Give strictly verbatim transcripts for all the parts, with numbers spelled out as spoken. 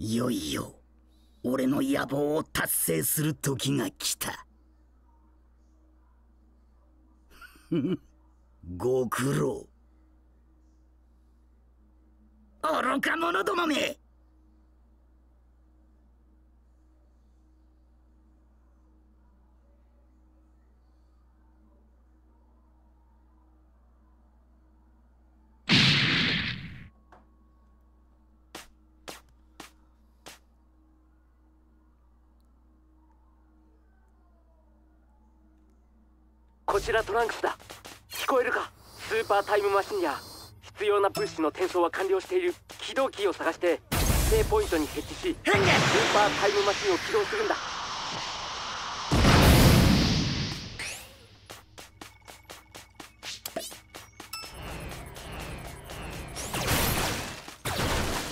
いよいよ俺の野望を達成する時が来た。ご苦労。愚か者どもめ。こちらトランクスだ。聞こえるか？スーパータイムマシンや必要な物資の転送は完了している。起動キーを探して指定ポイントに設置し、スーパータイムマシンを起動するんだ。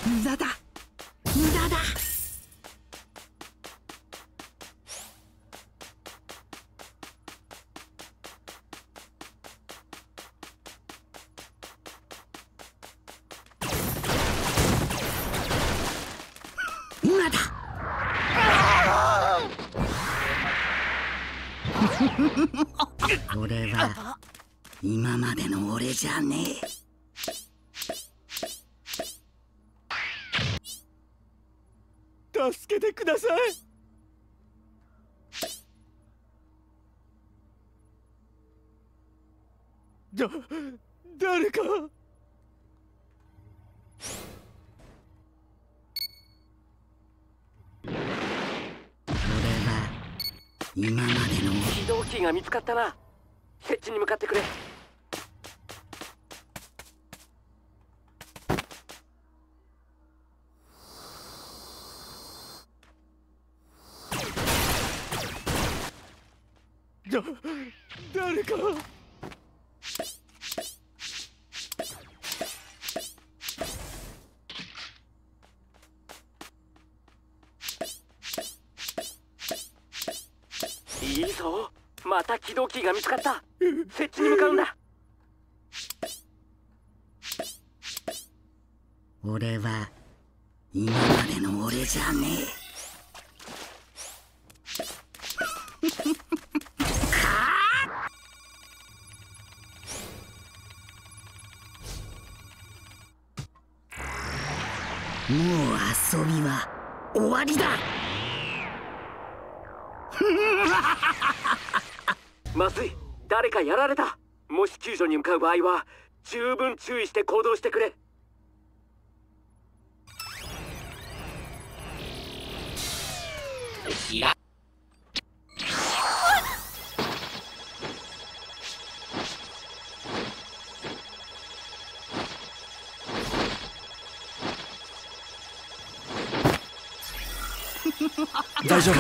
無駄だ、無駄だ。俺は今までの俺じゃねえ。助けてください。だ誰か。今までの起動キーが見つかったな。設置に向かってくれ。だ誰か。いいぞ、また起動キーが見つかった。設置に向かうんだ。俺は今までの俺じゃねえ。かーもう遊びは終わりだ。まずい、誰かやられた。もし救助に向かう場合は十分注意して行動してくれ。いや大丈夫。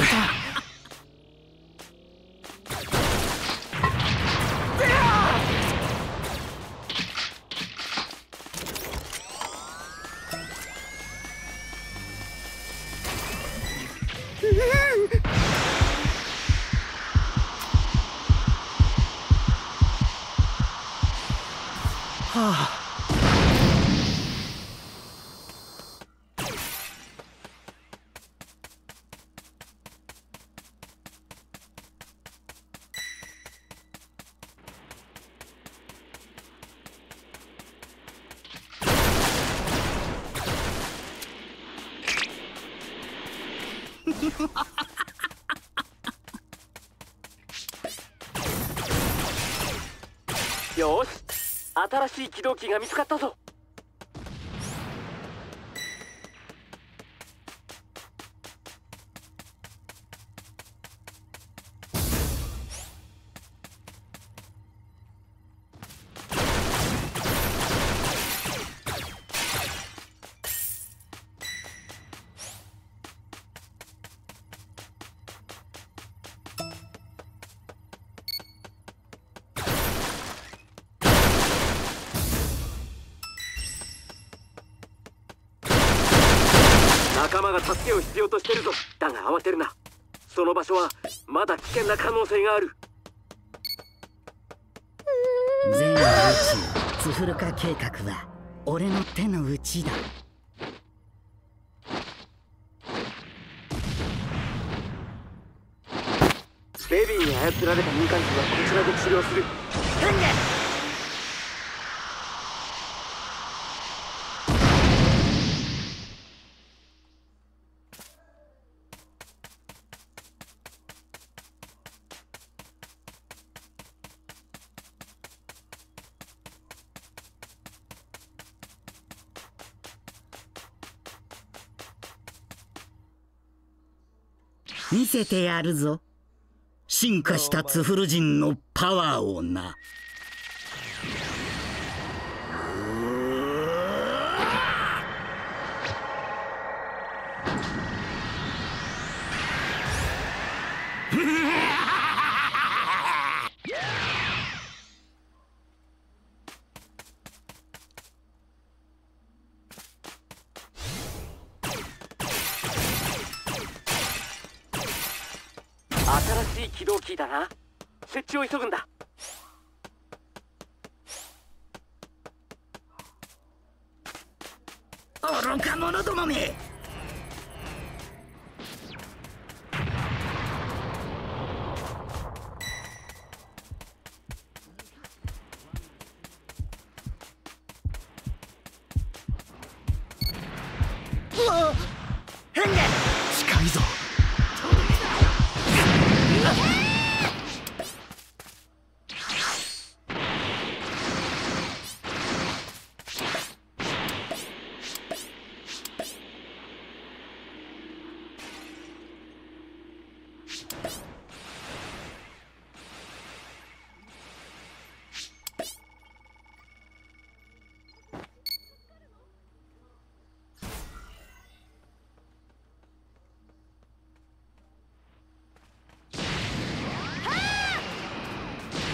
よし、新しい起動機が見つかったぞ。仲間が助けを必要としてるぞ。だが慌てるな。その場所はまだ危険な可能性がある。全宇宙ツフルカ計画は俺の手の内だ。レビーに操られた民間人はこちらで治療する。変です。見せてやるぞ、進化したツフル人のパワーをな。新しい起動キーだな。設置を急ぐんだ。愚か者どもめ。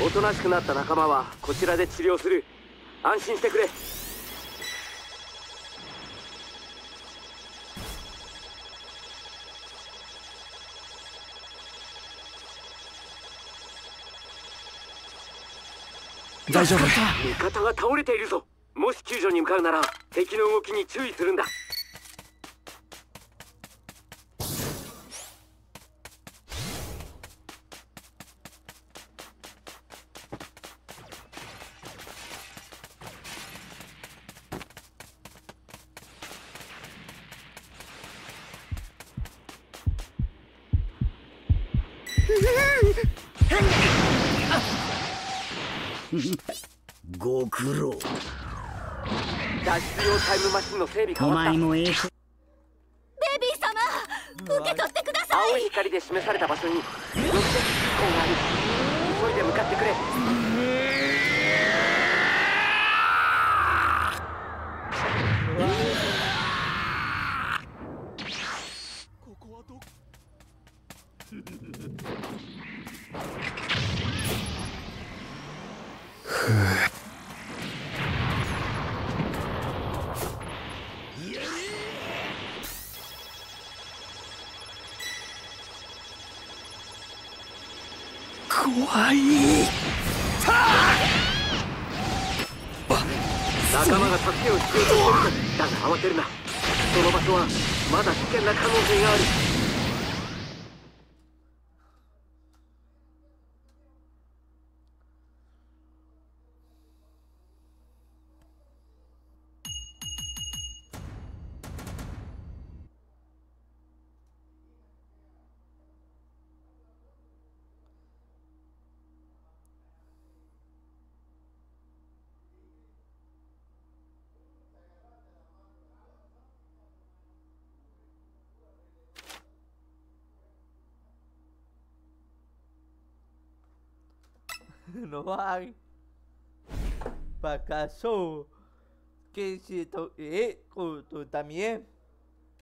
おとなしくなった仲間はこちらで治療する。安心してくれ。大丈夫。味方が倒れているぞ。もし救助に向かうなら敵の動きに注意するんだ。ご苦労。脱出用タイムマシンの整備が終わった。お前もええ。ベビー様、受け取ってください。青い光で示された場所に目的機構がある。急いで向かってくれ。ここはどこ？怖い。仲間が助けを必要としている。だが慌てるな。その場所はまだ危険な可能性がある。No hay. ¿Para acaso? ¿Qué si tú? Eh, tú también.